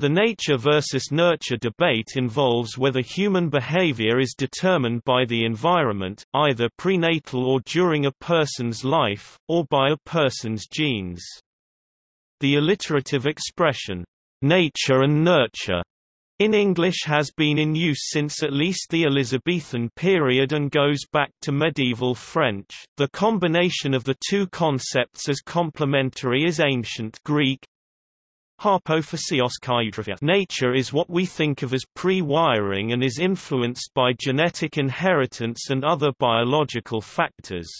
The nature versus nurture debate involves whether human behavior is determined by the environment, either prenatal or during a person's life, or by a person's genes. The alliterative expression, nature and nurture, in English has been in use since at least the Elizabethan period and goes back to medieval French. The combination of the two concepts as complementary is ancient Greek. Nature is what we think of as pre-wiring and is influenced by genetic inheritance and other biological factors.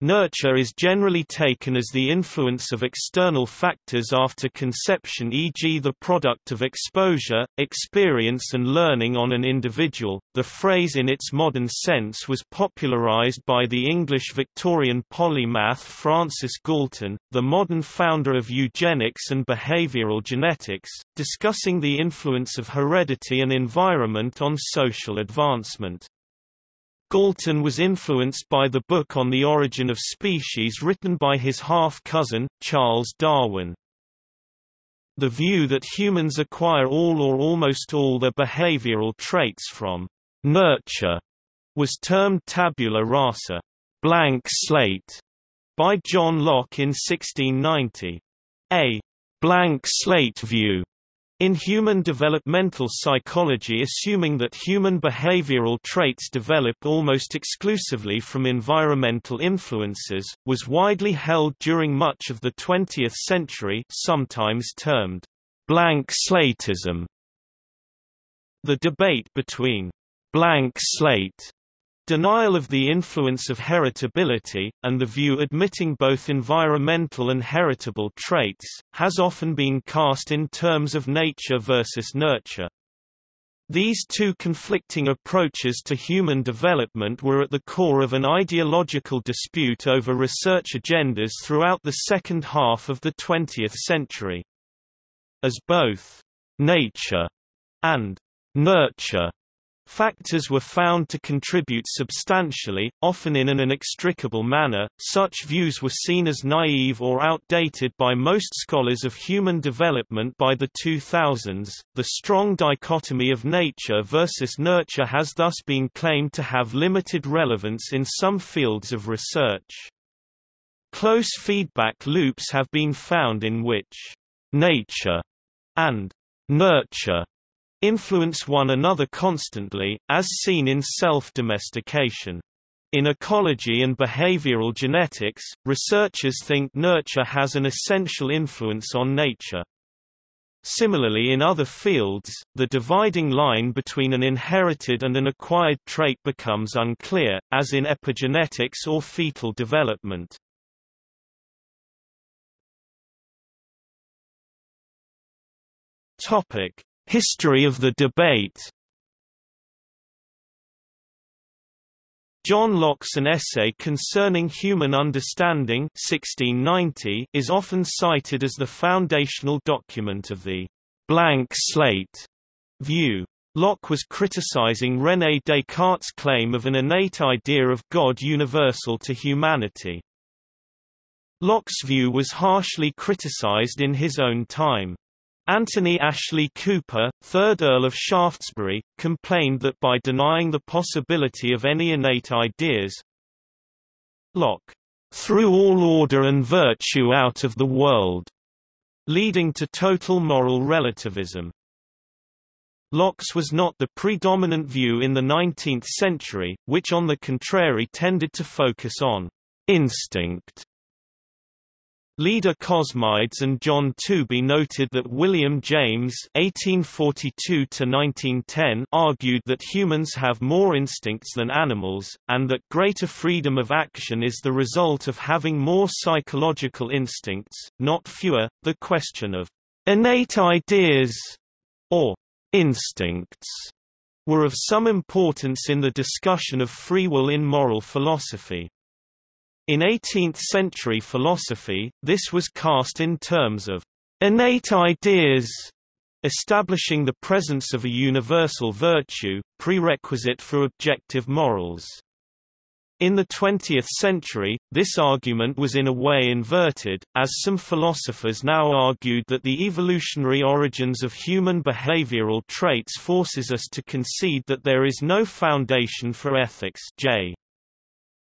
Nurture is generally taken as the influence of external factors after conception, e.g., the product of exposure, experience, and learning on an individual. The phrase in its modern sense was popularized by the English Victorian polymath Francis Galton, the modern founder of eugenics and behavioral genetics, discussing the influence of heredity and environment on social advancement. Galton was influenced by the book On the Origin of Species written by his half-cousin, Charles Darwin. The view that humans acquire all or almost all their behavioral traits from nurture was termed tabula rasa, blank slate, by John Locke in 1690. A blank slate view in human developmental psychology, assuming that human behavioral traits develop almost exclusively from environmental influences, was widely held during much of the 20th century, sometimes termed blank slateism. The debate between blank slate, denial of the influence of heritability, and the view admitting both environmental and heritable traits, has often been cast in terms of nature versus nurture. These two conflicting approaches to human development were at the core of an ideological dispute over research agendas throughout the second half of the 20th century. As both nature and nurture factors were found to contribute substantially, often in an inextricable manner, such views were seen as naive or outdated by most scholars of human development by the 2000s. The strong dichotomy of nature versus nurture has thus been claimed to have limited relevance in some fields of research. Close feedback loops have been found in which nature and nurture influence one another constantly, as seen in self-domestication. In ecology and behavioral genetics, researchers think nurture has an essential influence on nature. Similarly, in other fields, the dividing line between an inherited and an acquired trait becomes unclear, as in epigenetics or fetal development. History of the debate. John Locke's An Essay Concerning Human Understanding 1690 is often cited as the foundational document of the «blank slate» view. Locke was criticizing René Descartes' claim of an innate idea of God universal to humanity. Locke's view was harshly criticized in his own time. Anthony Ashley Cooper, 3rd Earl of Shaftesbury, complained that by denying the possibility of any innate ideas, Locke "threw all order and virtue out of the world," leading to total moral relativism. Locke's was not the predominant view in the 19th century, which on the contrary tended to focus on instinct. Leda Cosmides and John Tooby noted that William James (1842–1910) argued that humans have more instincts than animals, and that greater freedom of action is the result of having more psychological instincts, not fewer. The question of innate ideas or instincts were of some importance in the discussion of free will in moral philosophy. In 18th-century philosophy, this was cast in terms of innate ideas, establishing the presence of a universal virtue, prerequisite for objective morals. In the 20th century, this argument was in a way inverted, as some philosophers now argued that the evolutionary origins of human behavioral traits forces us to concede that there is no foundation for ethics. J.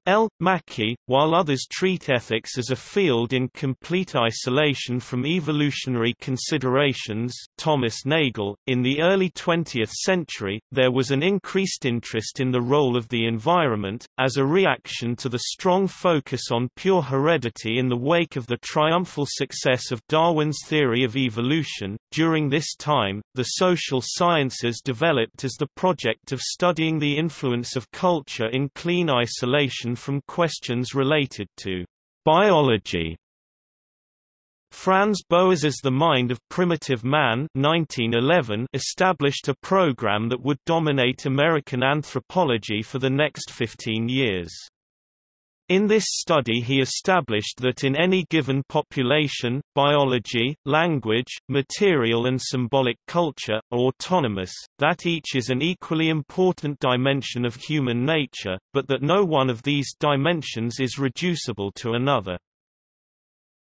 L. Mackey, while others treat ethics as a field in complete isolation from evolutionary considerations. Thomas Nagel. In the early 20th century, there was an increased interest in the role of the environment, as a reaction to the strong focus on pure heredity in the wake of the triumphal success of Darwin's theory of evolution. During this time, the social sciences developed as the project of studying the influence of culture in clean isolation from questions related to biology. Franz Boas's The Mind of Primitive Man 1911 established a program that would dominate American anthropology for the next 15 years. In this study he established that in any given population, biology, language, material and symbolic culture, are autonomous, that each is an equally important dimension of human nature, but that no one of these dimensions is reducible to another.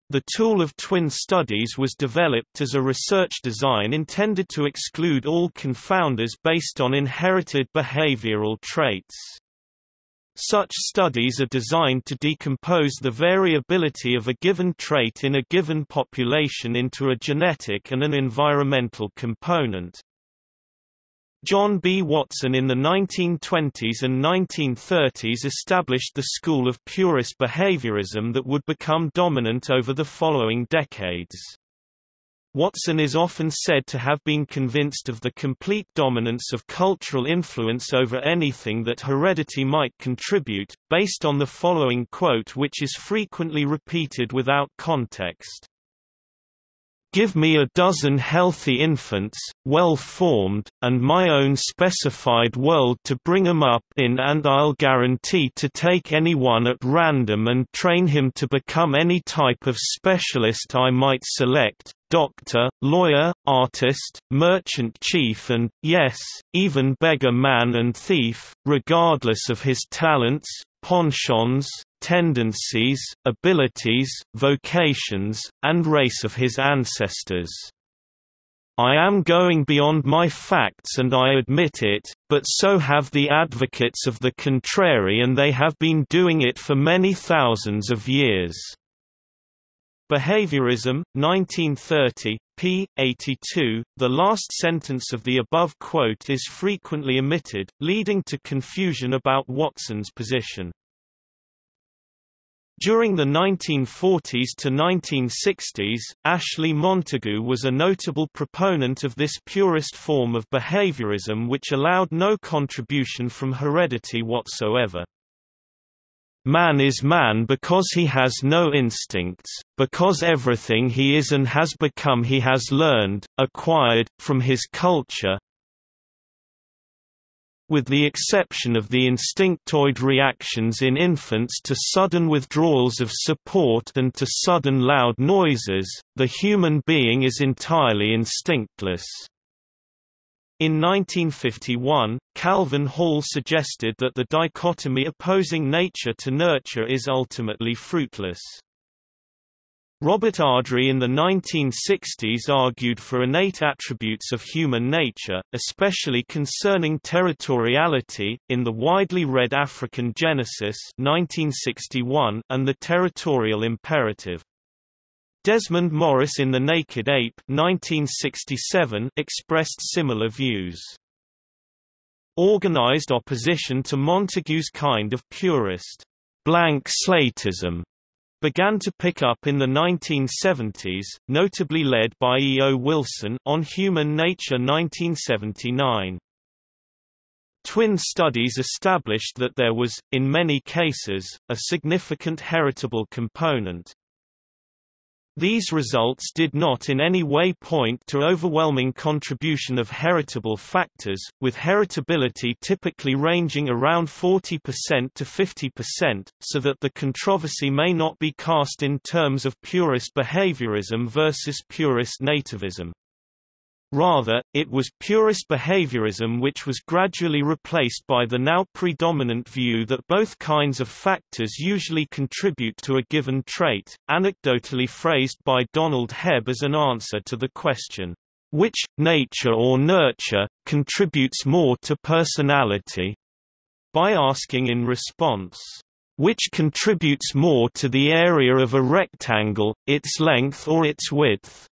The tool of twin studies was developed as a research design intended to exclude all confounders based on inherited behavioral traits. Such studies are designed to decompose the variability of a given trait in a given population into a genetic and an environmental component. John B. Watson in the 1920s and 1930s established the school of purist behaviorism that would become dominant over the following decades. Watson is often said to have been convinced of the complete dominance of cultural influence over anything that heredity might contribute, based on the following quote which is frequently repeated without context. "Give me a dozen healthy infants, well-formed, and my own specified world to bring 'em up in, and I'll guarantee to take anyone at random and train him to become any type of specialist I might select, doctor, lawyer, artist, merchant chief and, yes, even beggar man and thief, regardless of his talents, penchants, tendencies, abilities, vocations, and race of his ancestors. I am going beyond my facts and I admit it, but so have the advocates of the contrary and they have been doing it for many thousands of years." Behaviorism, 1930, p. 82. The last sentence of the above quote is frequently omitted, leading to confusion about Watson's position. During the 1940s to 1960s, Ashley Montagu was a notable proponent of this purist form of behaviorism which allowed no contribution from heredity whatsoever. "Man is man because he has no instincts, because everything he is and has become he has learned, acquired, from his culture, with the exception of the instinctoid reactions in infants to sudden withdrawals of support and to sudden loud noises, the human being is entirely instinctless." In 1951, Calvin Hall suggested that the dichotomy opposing nature to nurture is ultimately fruitless. Robert Ardrey in the 1960s argued for innate attributes of human nature, especially concerning territoriality, in the widely read African Genesis 1961 and the territorial imperative. Desmond Morris in The Naked Ape 1967 expressed similar views. Organized opposition to Montagu's kind of purist blank slatism began to pick up in the 1970s, notably led by E. O. Wilson on Human Nature 1979. Twin studies established that there was, in many cases, a significant heritable component. These results did not in any way point to overwhelming contribution of heritable factors, with heritability typically ranging around 40% to 50%, so that the controversy may not be cast in terms of purist behaviorism versus purist nativism. Rather, it was purist behaviorism which was gradually replaced by the now predominant view that both kinds of factors usually contribute to a given trait, anecdotally phrased by Donald Hebb as an answer to the question, "Which, nature or nurture, contributes more to personality?" by asking in response, "Which contributes more to the area of a rectangle, its length or its width?"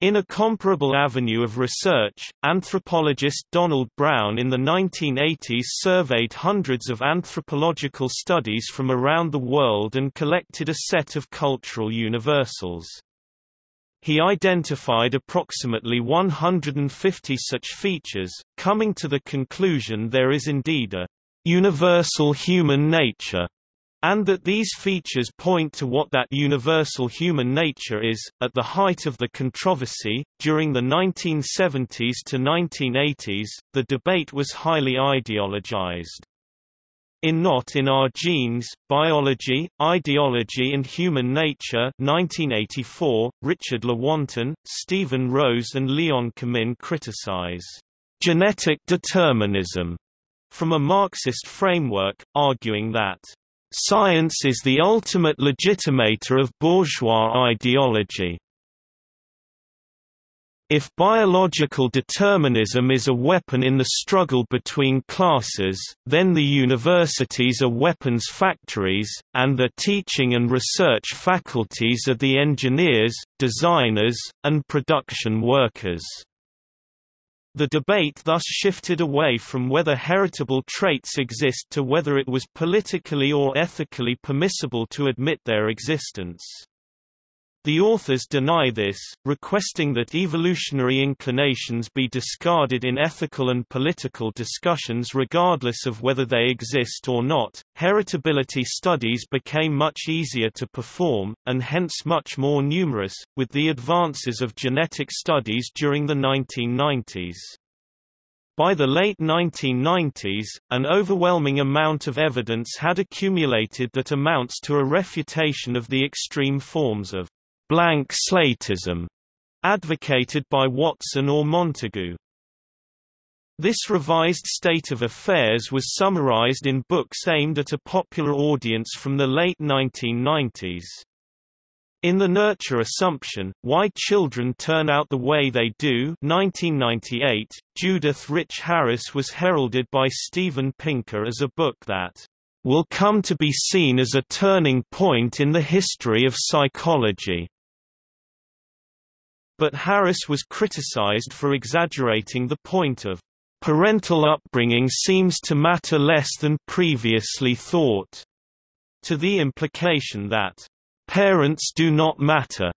In a comparable avenue of research, anthropologist Donald Brown in the 1980s surveyed hundreds of anthropological studies from around the world and collected a set of cultural universals. He identified approximately 150 such features, coming to the conclusion there is indeed a universal human nature, and that these features point to what that universal human nature is. At the height of the controversy, during the 1970s to 1980s, the debate was highly ideologized. In Not in Our Genes, Biology, Ideology and Human Nature 1984, Richard Lewontin, Stephen Rose and Leon Kamin criticize genetic determinism from a Marxist framework, arguing that science is the ultimate legitimator of bourgeois ideology. If biological determinism is a weapon in the struggle between classes, then the universities are weapons factories, and the teaching and research faculties are the engineers, designers, and production workers. The debate thus shifted away from whether heritable traits exist to whether it was politically or ethically permissible to admit their existence. The authors deny this, requesting that evolutionary inclinations be discarded in ethical and political discussions regardless of whether they exist or not. Heritability studies became much easier to perform, and hence much more numerous, with the advances of genetic studies during the 1990s. By the late 1990s, an overwhelming amount of evidence had accumulated that amounts to a refutation of the extreme forms of blank slatism advocated by Watson or Montagu. This revised state of affairs was summarized in books aimed at a popular audience from the late 1990s. In The Nurture Assumption, Why Children Turn Out the Way They Do 1998, Judith Rich Harris was heralded by Stephen Pinker as a book that will come to be seen as a turning point in the history of psychology. But Harris was criticized for exaggerating the point of "parental upbringing seems to matter less than previously thought," to the implication that "parents do not matter."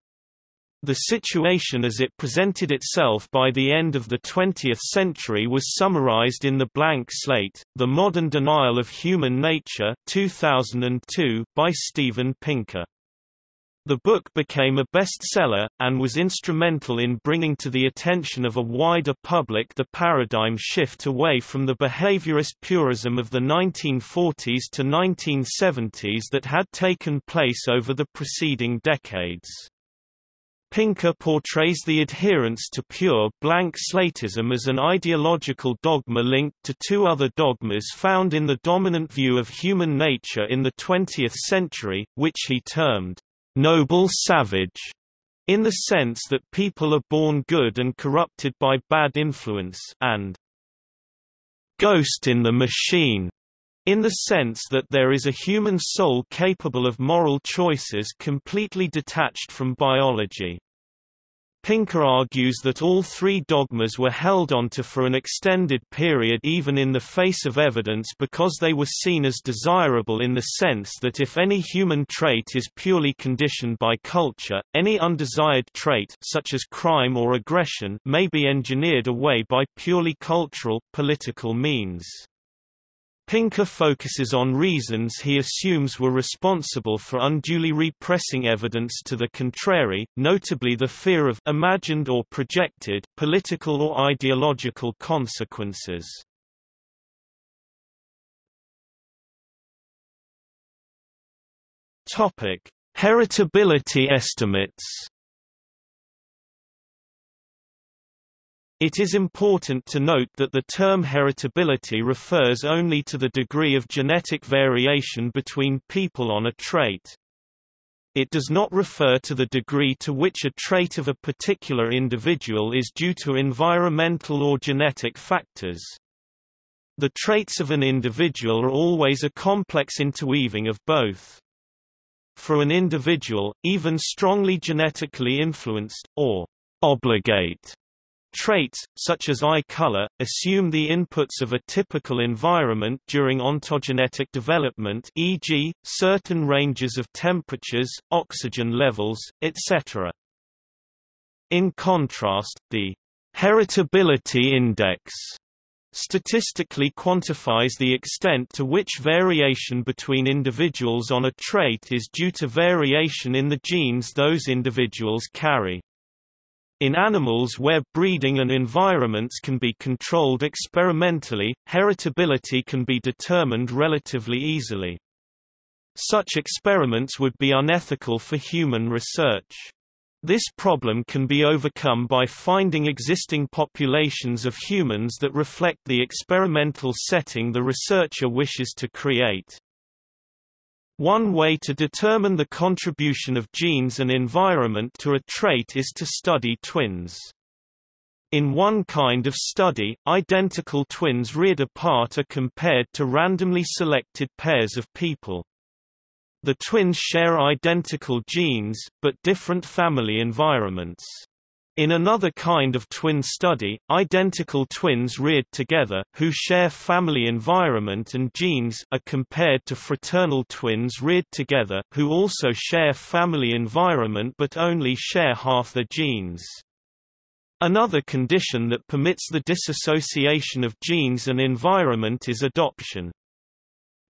The situation as it presented itself by the end of the 20th century was summarized in The Blank Slate, The Modern Denial of Human Nature 2002 by Stephen Pinker. The book became a bestseller, and was instrumental in bringing to the attention of a wider public the paradigm shift away from the behaviorist purism of the 1940s to 1970s that had taken place over the preceding decades. Pinker portrays the adherence to pure blank slatism as an ideological dogma linked to two other dogmas found in the dominant view of human nature in the 20th century, which he termed noble savage, in the sense that people are born good and corrupted by bad influence, and ghost in the machine, in the sense that there is a human soul capable of moral choices completely detached from biology. Pinker argues that all three dogmas were held onto for an extended period even in the face of evidence because they were seen as desirable, in the sense that if any human trait is purely conditioned by culture, any undesired trait such as crime or aggression may be engineered away by purely cultural, political means. Pinker focuses on reasons he assumes were responsible for unduly repressing evidence to the contrary, notably the fear of imagined or projected political or ideological consequences. Topic: Heritability estimates. It is important to note that the term heritability refers only to the degree of genetic variation between people on a trait. It does not refer to the degree to which a trait of a particular individual is due to environmental or genetic factors. The traits of an individual are always a complex interweaving of both. For an individual, even strongly genetically influenced, or obligate, traits, such as eye color, assume the inputs of a typical environment during ontogenetic development, e.g., certain ranges of temperatures, oxygen levels, etc. In contrast, the heritability index statistically quantifies the extent to which variation between individuals on a trait is due to variation in the genes those individuals carry. In animals where breeding and environments can be controlled experimentally, heritability can be determined relatively easily. Such experiments would be unethical for human research. This problem can be overcome by finding existing populations of humans that reflect the experimental setting the researcher wishes to create. One way to determine the contribution of genes and environment to a trait is to study twins. In one kind of study, identical twins reared apart are compared to randomly selected pairs of people. The twins share identical genes, but different family environments. In another kind of twin study, identical twins reared together, who share family environment and genes, are compared to fraternal twins reared together, who also share family environment but only share half the genes. Another condition that permits the disassociation of genes and environment is adoption.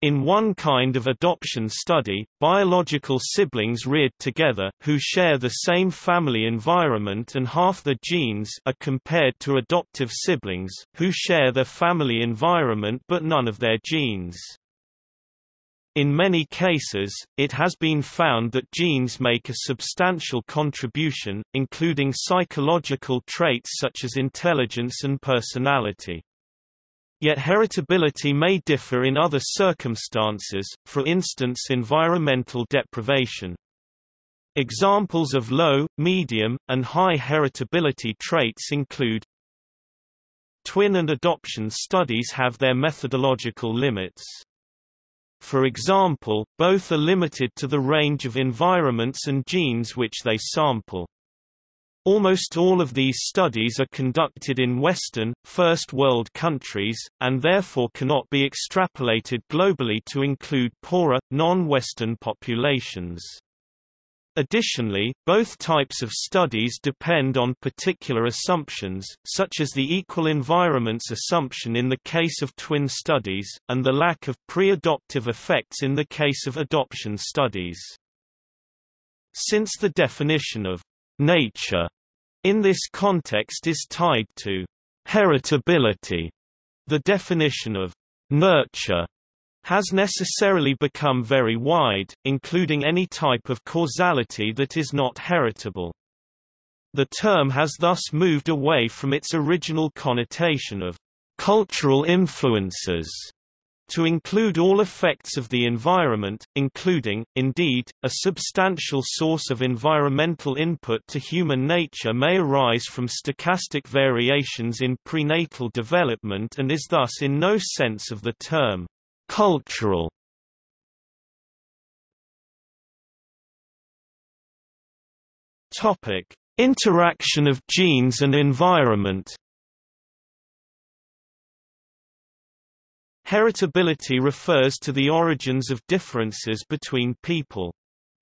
In one kind of adoption study, biological siblings reared together, who share the same family environment and half the genes, are compared to adoptive siblings, who share their family environment but none of their genes. In many cases, it has been found that genes make a substantial contribution, including psychological traits such as intelligence and personality. Yet heritability may differ in other circumstances, for instance environmental deprivation. Examples of low, medium, and high heritability traits include: twin and adoption studies have their methodological limits. For example, both are limited to the range of environments and genes which they sample. Almost all of these studies are conducted in Western, First World countries, and therefore cannot be extrapolated globally to include poorer, non-Western populations. Additionally, both types of studies depend on particular assumptions, such as the equal environments assumption in the case of twin studies, and the lack of pre-adoptive effects in the case of adoption studies. Since the definition of nature in this context is tied to heritability, the definition of nurture has necessarily become very wide, including any type of causality that is not heritable. The term has thus moved away from its original connotation of cultural influences to include all effects of the environment, including, indeed, a substantial source of environmental input to human nature may arise from stochastic variations in prenatal development and is thus in no sense of the term cultural. Interaction of genes and environment. Heritability refers to the origins of differences between people.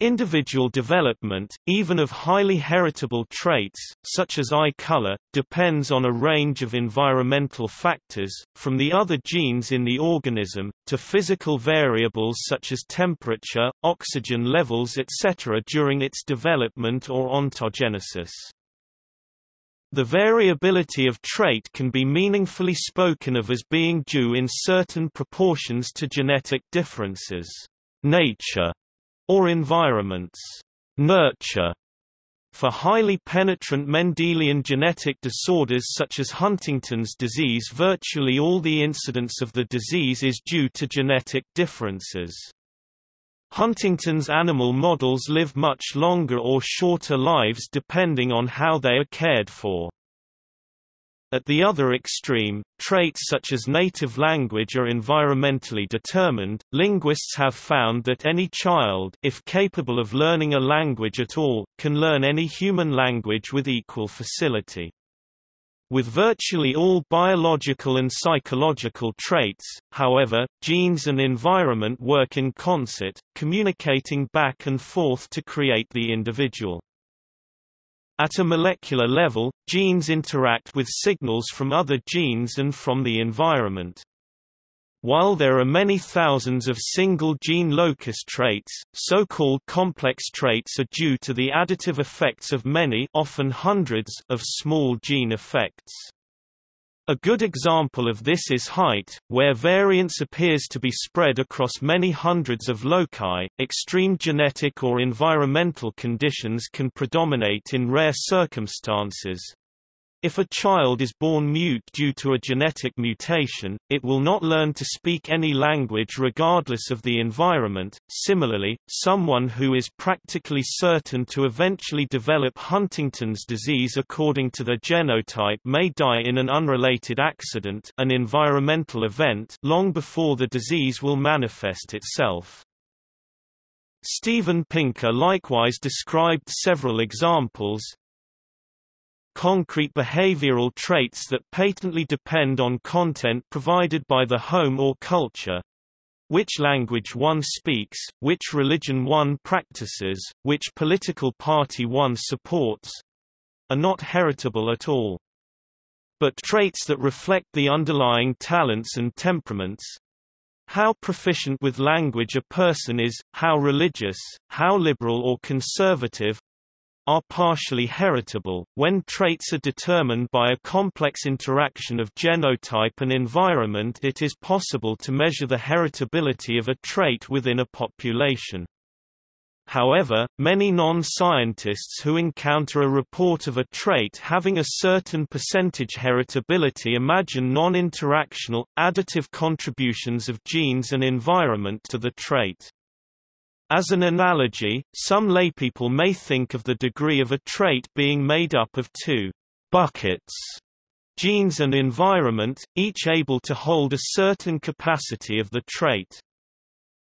Individual development, even of highly heritable traits, such as eye color, depends on a range of environmental factors, from the other genes in the organism, to physical variables such as temperature, oxygen levels etc. during its development or ontogenesis. The variability of trait can be meaningfully spoken of as being due in certain proportions to genetic differences, nature, or environments, nurture. For highly penetrant Mendelian genetic disorders such as Huntington's disease, virtually all the incidence of the disease is due to genetic differences. Huntington's animal models live much longer or shorter lives depending on how they are cared for. At the other extreme, traits such as native language are environmentally determined. Linguists have found that any child, if capable of learning a language at all, can learn any human language with equal facility. With virtually all biological and psychological traits, however, genes and environment work in concert, communicating back and forth to create the individual. At a molecular level, genes interact with signals from other genes and from the environment. While there are many thousands of single gene locus traits, so-called complex traits are due to the additive effects of many, often hundreds, of small gene effects. A good example of this is height, where variance appears to be spread across many hundreds of loci. Extreme genetic or environmental conditions can predominate in rare circumstances. If a child is born mute due to a genetic mutation, it will not learn to speak any language regardless of the environment. Similarly, someone who is practically certain to eventually develop Huntington's disease according to their genotype may die in an unrelated accident, an environmental event, long before the disease will manifest itself. Stephen Pinker likewise described several examples. Concrete behavioral traits that patently depend on content provided by the home or culture, which language one speaks, which religion one practices, which political party one supports, are not heritable at all. But traits that reflect the underlying talents and temperaments, how proficient with language a person is, how religious, how liberal or conservative, are partially heritable. When traits are determined by a complex interaction of genotype and environment, it is possible to measure the heritability of a trait within a population. However, many non-scientists who encounter a report of a trait having a certain percentage heritability imagine non-interactional, additive contributions of genes and environment to the trait. As an analogy, some laypeople may think of the degree of a trait being made up of two buckets, genes and environment, each able to hold a certain capacity of the trait.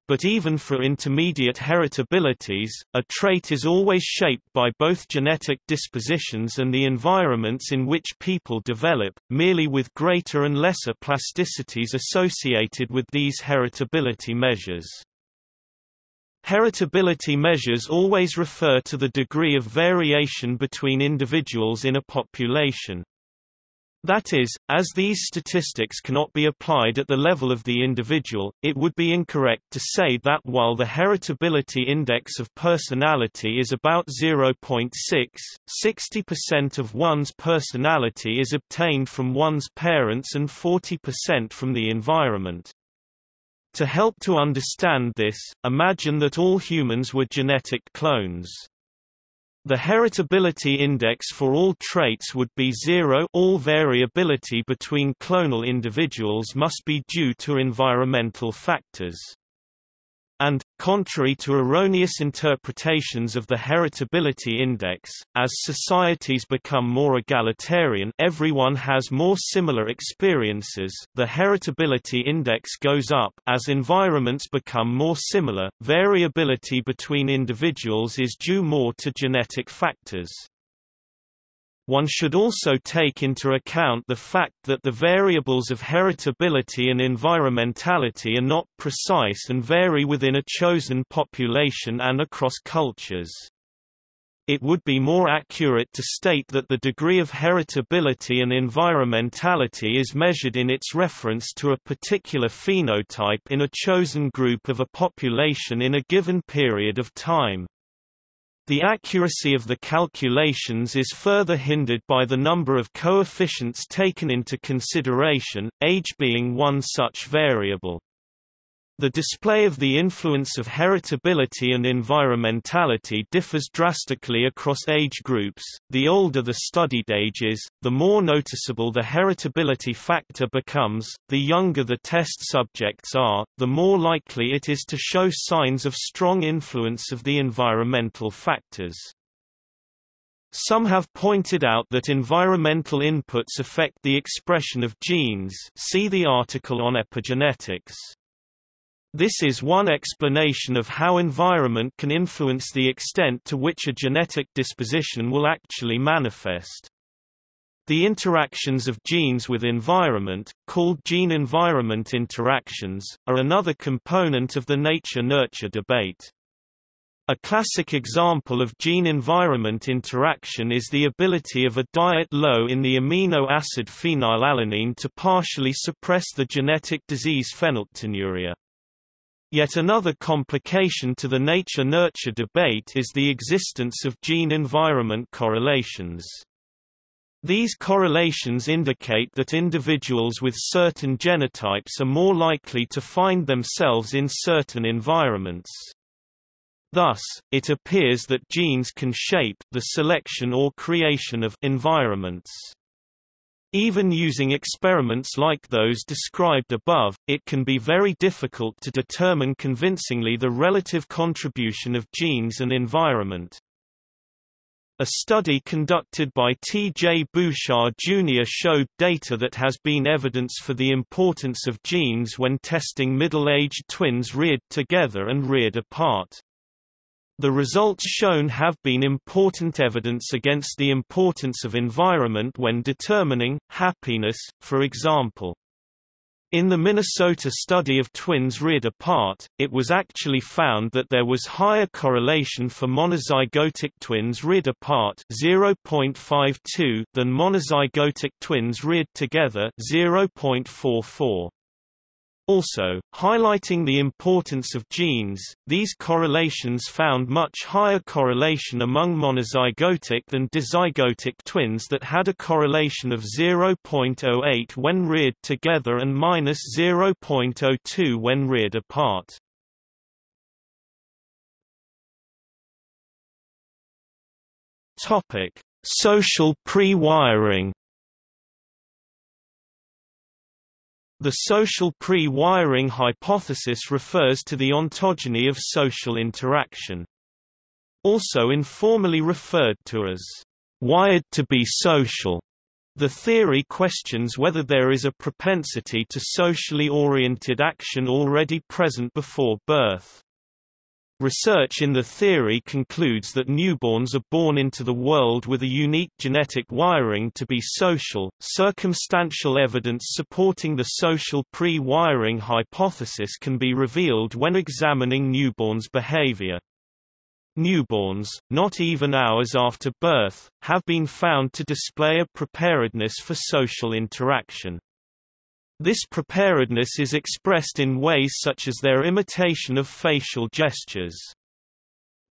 But even for intermediate heritabilities, a trait is always shaped by both genetic dispositions and the environments in which people develop, merely with greater and lesser plasticities associated with these heritability measures. Heritability measures always refer to the degree of variation between individuals in a population. That is, as these statistics cannot be applied at the level of the individual, it would be incorrect to say that while the heritability index of personality is about 0.6, 60% of one's personality is obtained from one's parents and 40% from the environment. To help to understand this, imagine that all humans were genetic clones. The heritability index for all traits would be 0. All variability between clonal individuals must be due to environmental factors. And, contrary to erroneous interpretations of the heritability index, as societies become more egalitarian, everyone has more similar experiences, the heritability index goes up. As environments become more similar, variability between individuals is due more to genetic factors. One should also take into account the fact that the variables of heritability and environmentality are not precise and vary within a chosen population and across cultures. It would be more accurate to state that the degree of heritability and environmentality is measured in its reference to a particular phenotype in a chosen group of a population in a given period of time. The accuracy of the calculations is further hindered by the number of coefficients taken into consideration, age being one such variable. The display of the influence of heritability and environmentality differs drastically across age groups. The older the studied age is, the more noticeable the heritability factor becomes, the younger the test subjects are, the more likely it is to show signs of strong influence of the environmental factors. Some have pointed out that environmental inputs affect the expression of genes. See the article on epigenetics. This is one explanation of how environment can influence the extent to which a genetic disposition will actually manifest. The interactions of genes with environment, called gene-environment interactions, are another component of the nature-nurture debate. A classic example of gene-environment interaction is the ability of a diet low in the amino acid phenylalanine to partially suppress the genetic disease phenylketonuria. Yet another complication to the nature-nurture debate is the existence of gene-environment correlations. These correlations indicate that individuals with certain genotypes are more likely to find themselves in certain environments. Thus, it appears that genes can shape the selection or creation of environments. Even using experiments like those described above, it can be very difficult to determine convincingly the relative contribution of genes and environment. A study conducted by T.J. Bouchard Jr. showed data that has been evidence for the importance of genes when testing middle-aged twins reared together and reared apart. The results shown have been important evidence against the importance of environment when determining happiness, for example. In the Minnesota study of twins reared apart, it was actually found that there was higher correlation for monozygotic twins reared apart (0.52) than monozygotic twins reared together (0.44). Also, highlighting the importance of genes, these correlations found much higher correlation among monozygotic than dizygotic twins that had a correlation of 0.08 when reared together and minus 0.02 when reared apart. Topic: Social pre-wiring. The social pre-wiring hypothesis refers to the ontogeny of social interaction, also informally referred to as wired to be social. The theory questions whether there is a propensity to socially oriented action already present before birth. Research in the theory concludes that newborns are born into the world with a unique genetic wiring to be social. Circumstantial evidence supporting the social pre-wiring hypothesis can be revealed when examining newborns' behavior. Newborns, not even hours after birth, have been found to display a preparedness for social interaction. This preparedness is expressed in ways such as their imitation of facial gestures.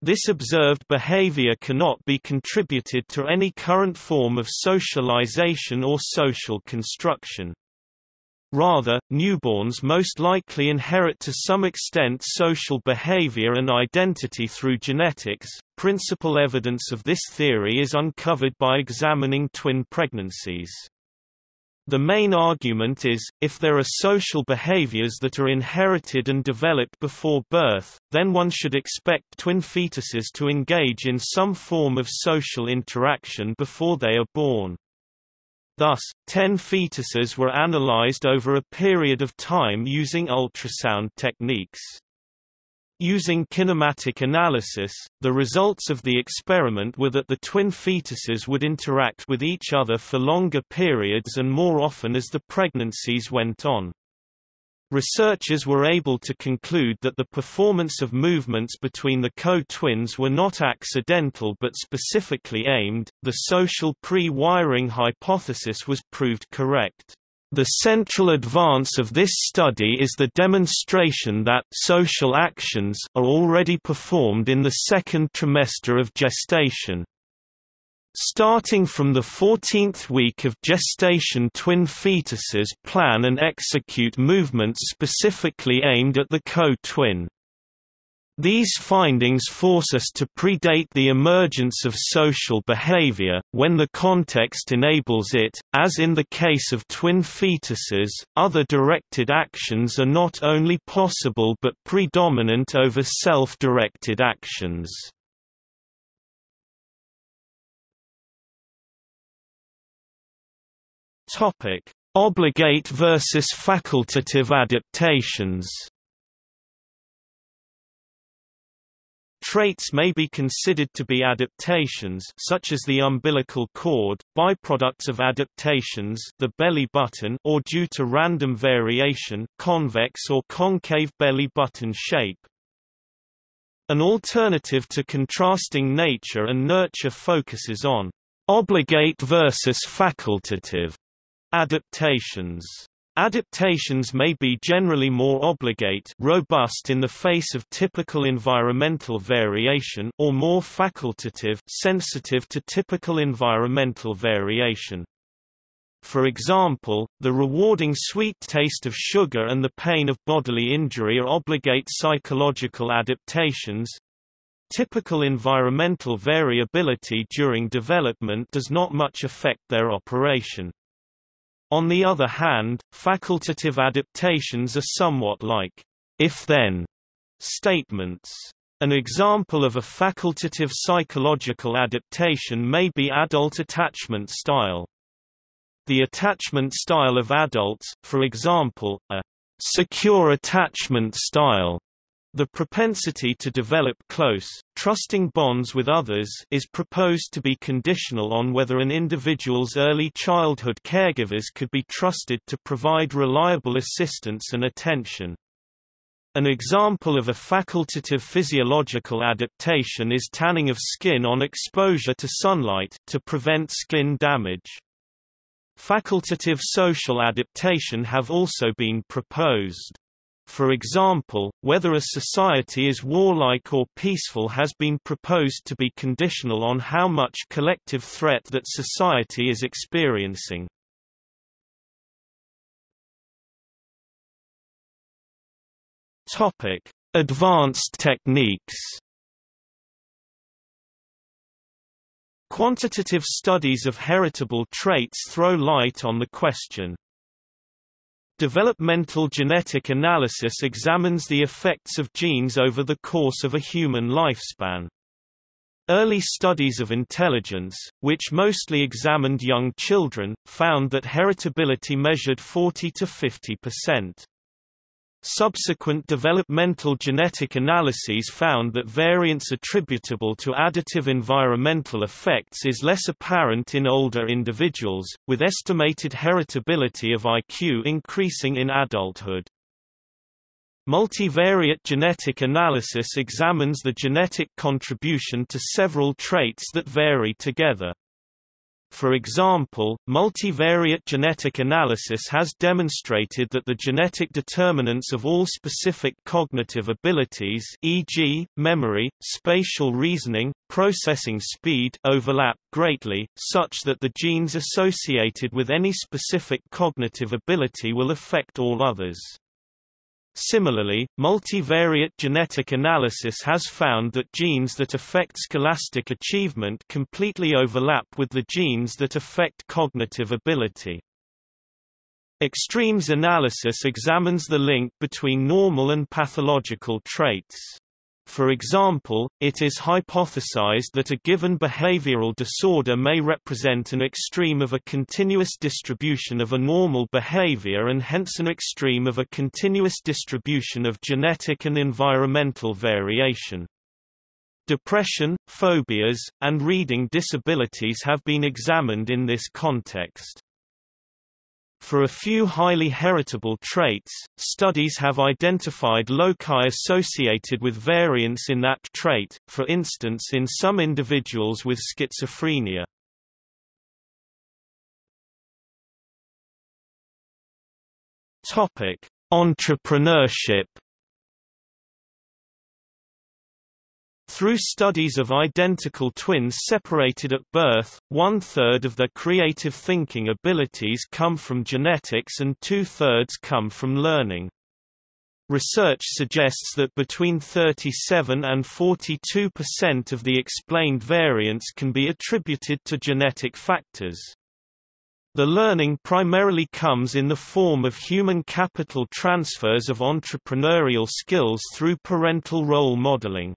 This observed behavior cannot be contributed to any current form of socialization or social construction. Rather, newborns most likely inherit to some extent social behavior and identity through genetics. Principal evidence of this theory is uncovered by examining twin pregnancies. The main argument is, if there are social behaviors that are inherited and developed before birth, then one should expect twin fetuses to engage in some form of social interaction before they are born. Thus, 10 fetuses were analyzed over a period of time using ultrasound techniques. Using kinematic analysis, the results of the experiment were that the twin fetuses would interact with each other for longer periods and more often as the pregnancies went on. Researchers were able to conclude that the performance of movements between the co-twins were not accidental but specifically aimed. The social pre-wiring hypothesis was proved correct. The central advance of this study is the demonstration that social actions are already performed in the second trimester of gestation. Starting from the 14th week of gestation, twin fetuses plan and execute movements specifically aimed at the co-twin. These findings force us to predate the emergence of social behavior, when the context enables it. As in the case of twin fetuses, other directed actions are not only possible but predominant over self-directed actions. Obligate versus facultative adaptations. Traits may be considered to be adaptations, such as the umbilical cord, byproducts of adaptations, the belly button, or due to random variation, convex or concave belly button shape. An alternative to contrasting nature and nurture focuses on obligate versus facultative adaptations. Adaptations may be generally more obligate, robust in the face of typical environmental variation, or more facultative, sensitive to typical environmental variation. For example, the rewarding sweet taste of sugar and the pain of bodily injury are obligate psychological adaptations. Typical environmental variability during development does not much affect their operation. On the other hand, facultative adaptations are somewhat like if-then statements. An example of a facultative psychological adaptation may be adult attachment style. The attachment style of adults, for example, a secure attachment style, the propensity to develop close, trusting bonds with others, is proposed to be conditional on whether an individual's early childhood caregivers could be trusted to provide reliable assistance and attention. An example of a facultative physiological adaptation is tanning of skin on exposure to sunlight, to prevent skin damage. Facultative social adaptation have also been proposed. For example, whether a society is warlike or peaceful has been proposed to be conditional on how much collective threat that society is experiencing. Topic: Advanced techniques. Quantitative studies of heritable traits throw light on the question. Developmental genetic analysis examines the effects of genes over the course of a human lifespan. Early studies of intelligence, which mostly examined young children, found that heritability measured 40 to 50%. Subsequent developmental genetic analyses found that variance attributable to additive environmental effects is less apparent in older individuals, with estimated heritability of IQ increasing in adulthood. Multivariate genetic analysis examines the genetic contribution to several traits that vary together. For example, multivariate genetic analysis has demonstrated that the genetic determinants of all specific cognitive abilities, e.g., memory, spatial reasoning, processing speed, overlap greatly, such that the genes associated with any specific cognitive ability will affect all others. Similarly, multivariate genetic analysis has found that genes that affect scholastic achievement completely overlap with the genes that affect cognitive ability. Extremes analysis examines the link between normal and pathological traits. For example, it is hypothesized that a given behavioral disorder may represent an extreme of a continuous distribution of a normal behavior and hence an extreme of a continuous distribution of genetic and environmental variation. Depression, phobias, and reading disabilities have been examined in this context. For a few highly heritable traits, studies have identified loci associated with variance in that trait, for instance in some individuals with schizophrenia. Topic: Entrepreneurship. Through studies of identical twins separated at birth, one-third of their creative thinking abilities come from genetics and two-thirds come from learning. Research suggests that between 37 and 42% of the explained variance can be attributed to genetic factors. The learning primarily comes in the form of human capital transfers of entrepreneurial skills through parental role modeling.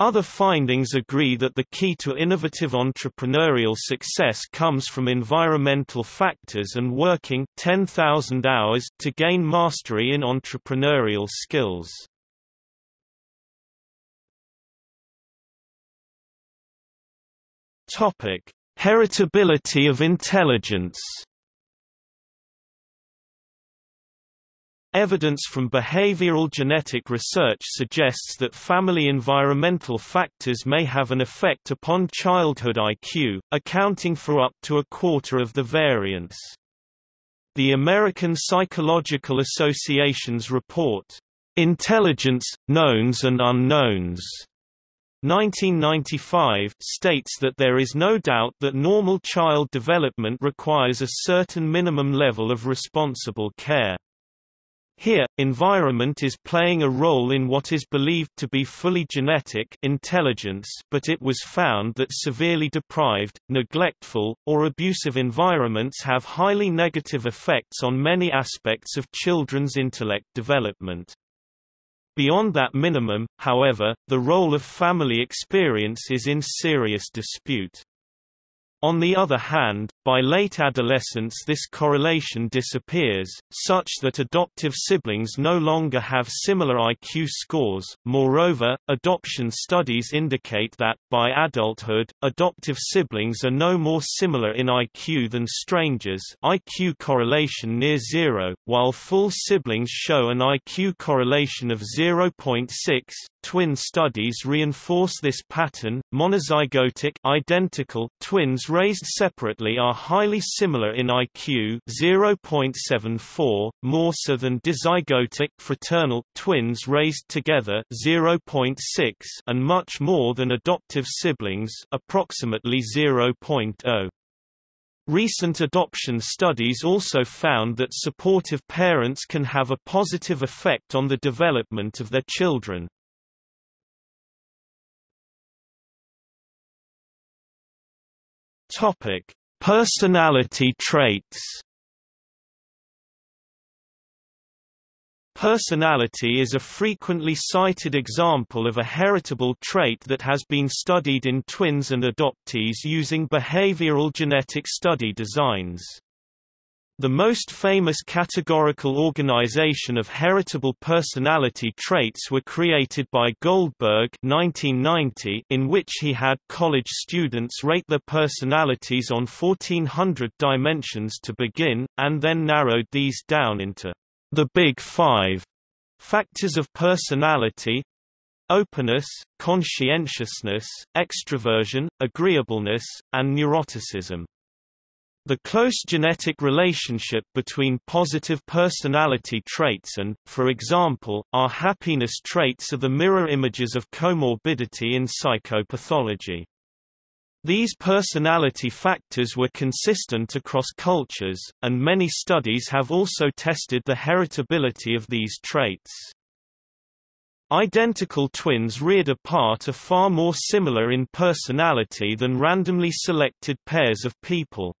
Other findings agree that the key to innovative entrepreneurial success comes from environmental factors and working 10,000 hours to gain mastery in entrepreneurial skills. Topic: Heritability of intelligence. Evidence from behavioral genetic research suggests that family environmental factors may have an effect upon childhood IQ, accounting for up to a quarter of the variance. The American Psychological Association's report, "Intelligence, Knowns and Unknowns", 1995, states that there is no doubt that normal child development requires a certain minimum level of responsible care. Here, environment is playing a role in what is believed to be fully genetic intelligence, but it was found that severely deprived, neglectful, or abusive environments have highly negative effects on many aspects of children's intellect development. Beyond that minimum, however, the role of family experience is in serious dispute. On the other hand, by late adolescence this correlation disappears, such that adoptive siblings no longer have similar IQ scores. Moreover, adoption studies indicate that, by adulthood, adoptive siblings are no more similar in IQ than strangers, IQ correlation near zero, while full siblings show an IQ correlation of 0.6. Twin studies reinforce this pattern. Monozygotic identical twins raised separately are highly similar in IQ, 0.74, more so than dizygotic fraternal twins raised together, 0.6, and much more than adoptive siblings, approximately 0.0. Recent adoption studies also found that supportive parents can have a positive effect on the development of their children. Topic: Personality traits. Personality is a frequently cited example of a heritable trait that has been studied in twins and adoptees using behavioral genetic study designs. The most famous categorical organization of heritable personality traits were created by Goldberg 1990, in which he had college students rate their personalities on 1,400 dimensions to begin, and then narrowed these down into the Big Five factors of personality: openness, conscientiousness, extroversion, agreeableness, and neuroticism. The close genetic relationship between positive personality traits and, for example, our happiness traits are the mirror images of comorbidity in psychopathology. These personality factors were consistent across cultures, and many studies have also tested the heritability of these traits. Identical twins reared apart are far more similar in personality than randomly selected pairs of people.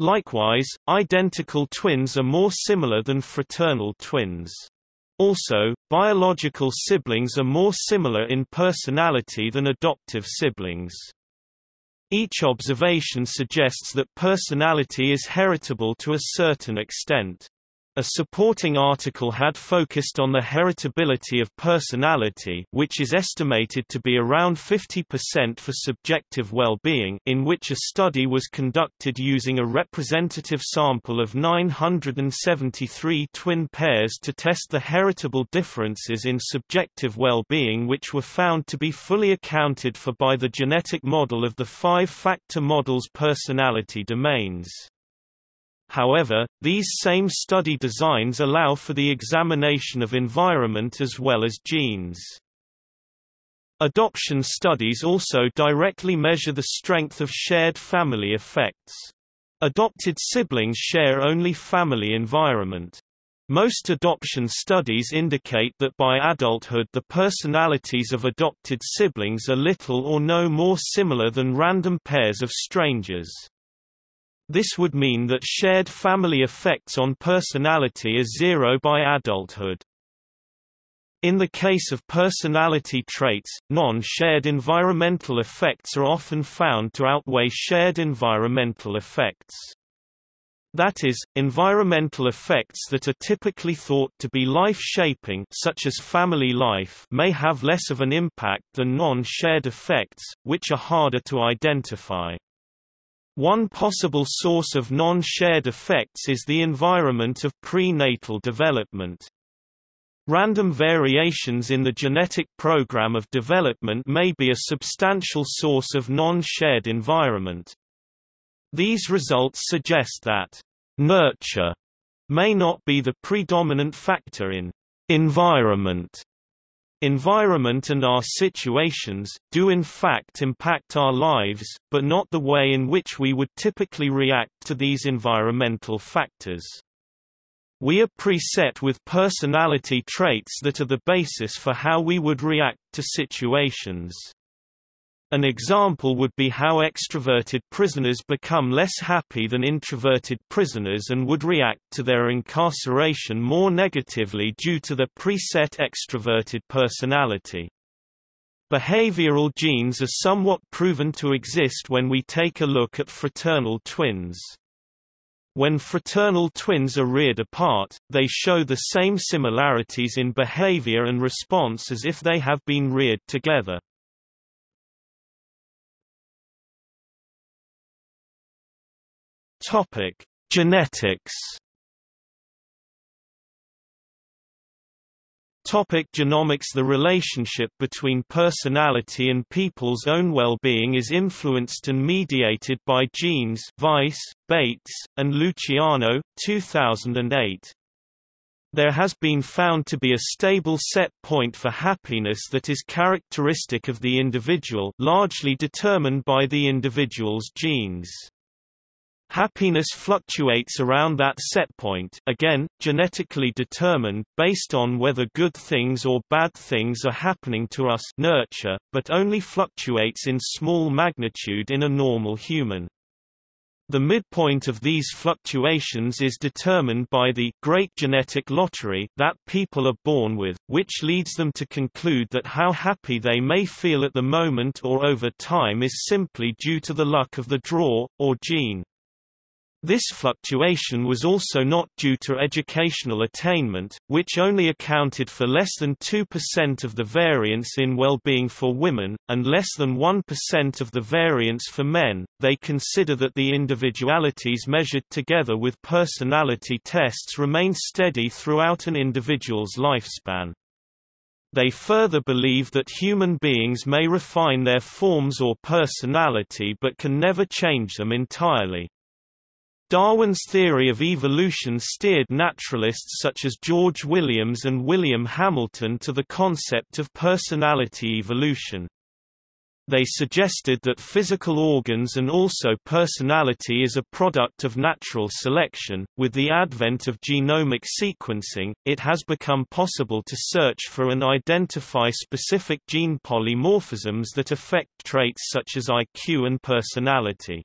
Likewise, identical twins are more similar than fraternal twins. Also, biological siblings are more similar in personality than adoptive siblings. Each observation suggests that personality is heritable to a certain extent. A supporting article had focused on the heritability of personality, which is estimated to be around 50% for subjective well-being, in which a study was conducted using a representative sample of 973 twin pairs to test the heritable differences in subjective well-being, which were found to be fully accounted for by the genetic model of the five-factor model's personality domains. However, these same study designs allow for the examination of environment as well as genes. Adoption studies also directly measure the strength of shared family effects. Adopted siblings share only family environment. Most adoption studies indicate that by adulthood the personalities of adopted siblings are little or no more similar than random pairs of strangers. This would mean that shared family effects on personality are zero by adulthood. In the case of personality traits, non-shared environmental effects are often found to outweigh shared environmental effects. That is, environmental effects that are typically thought to be life-shaping, such as family life, may have less of an impact than non-shared effects, which are harder to identify. One possible source of non-shared effects is the environment of prenatal development. Random variations in the genetic program of development may be a substantial source of non-shared environment. These results suggest that nurture may not be the predominant factor in environment. Environment and our situations do in fact impact our lives, but not the way in which we would typically react to these environmental factors. We are preset with personality traits that are the basis for how we would react to situations. An example would be how extroverted prisoners become less happy than introverted prisoners and would react to their incarceration more negatively due to their preset extroverted personality. Behavioral genes are somewhat proven to exist when we take a look at fraternal twins. When fraternal twins are reared apart, they show the same similarities in behavior and response as if they have been reared together. Topic: Genetics. Topic: Genomics. The relationship between personality and people's own well-being is influenced and mediated by genes. Weiss, Bates, and Luciano, 2008. There has been found to be a stable set point for happiness that is characteristic of the individual, largely determined by the individual's genes. Happiness fluctuates around that setpoint, again, genetically determined, based on whether good things or bad things are happening to us, nurture, but only fluctuates in small magnitude in a normal human. The midpoint of these fluctuations is determined by the great genetic lottery that people are born with, which leads them to conclude that how happy they may feel at the moment or over time is simply due to the luck of the draw, or gene. This fluctuation was also not due to educational attainment, which only accounted for less than 2% of the variance in well-being for women, and less than 1% of the variance for men. They consider that the individualities measured together with personality tests remain steady throughout an individual's lifespan. They further believe that human beings may refine their forms or personality but can never change them entirely. Darwin's theory of evolution steered naturalists such as George Williams and William Hamilton to the concept of personality evolution. They suggested that physical organs and also personality is a product of natural selection. With the advent of genomic sequencing, it has become possible to search for and identify specific gene polymorphisms that affect traits such as IQ and personality.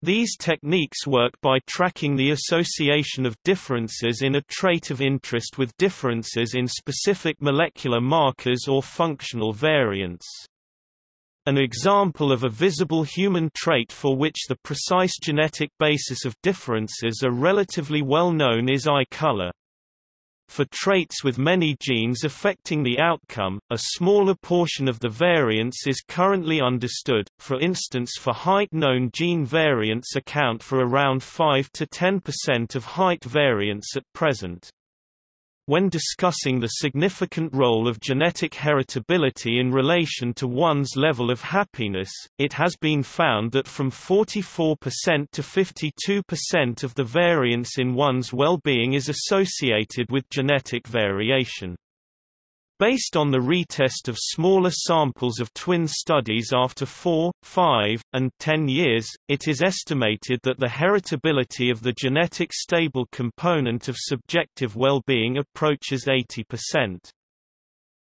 These techniques work by tracking the association of differences in a trait of interest with differences in specific molecular markers or functional variants. An example of a visible human trait for which the precise genetic basis of differences are relatively well known is eye color. For traits with many genes affecting the outcome, a smaller portion of the variance is currently understood. For instance, for height, known gene variants account for around 5 to 10% of height variance at present. When discussing the significant role of genetic heritability in relation to one's level of happiness, it has been found that from 44% to 52% of the variance in one's well-being is associated with genetic variation. Based on the retest of smaller samples of twin studies after 4, 5, and 10 years, it is estimated that the heritability of the genetic stable component of subjective well-being approaches 80%.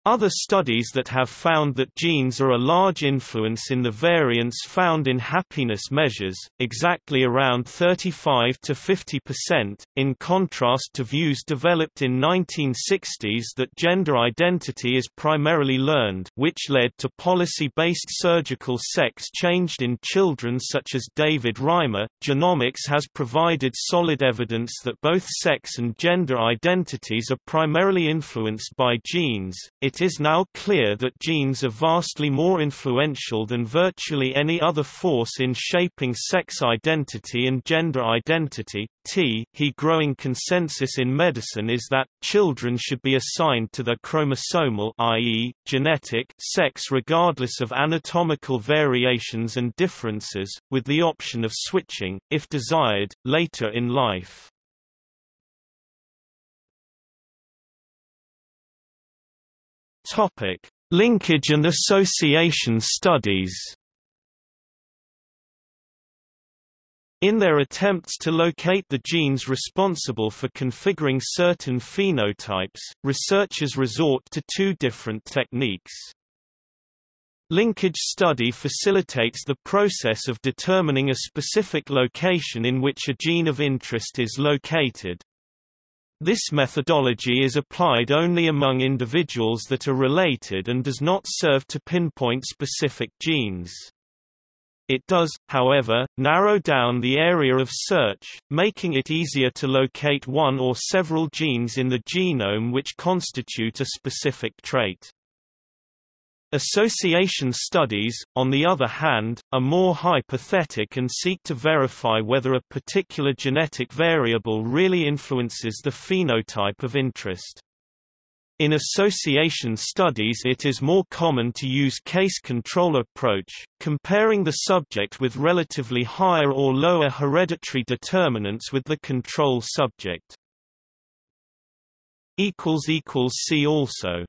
Other studies that have found that genes are a large influence in the variance found in happiness measures, exactly around 35% to 50%, in contrast to views developed in 1960s that gender identity is primarily learned, which led to policy-based surgical sex changed in children such as David Reimer. Genomics has provided solid evidence that both sex and gender identities are primarily influenced by genes. It is now clear that genes are vastly more influential than virtually any other force in shaping sex identity and gender identity. The growing consensus in medicine is that children should be assigned to their chromosomal, i.e., genetic, sex regardless of anatomical variations and differences, with the option of switching, if desired, later in life. Topic: Linkage and association studies. In their attempts to locate the genes responsible for configuring certain phenotypes, researchers resort to two different techniques. Linkage study facilitates the process of determining a specific location in which a gene of interest is located. This methodology is applied only among individuals that are related and does not serve to pinpoint specific genes. It does, however, narrow down the area of search, making it easier to locate one or several genes in the genome which constitute a specific trait. Association studies, on the other hand, are more hypothetic and seek to verify whether a particular genetic variable really influences the phenotype of interest. In association studies, it is more common to use case-control approach, comparing the subject with relatively higher or lower hereditary determinants with the control subject. See also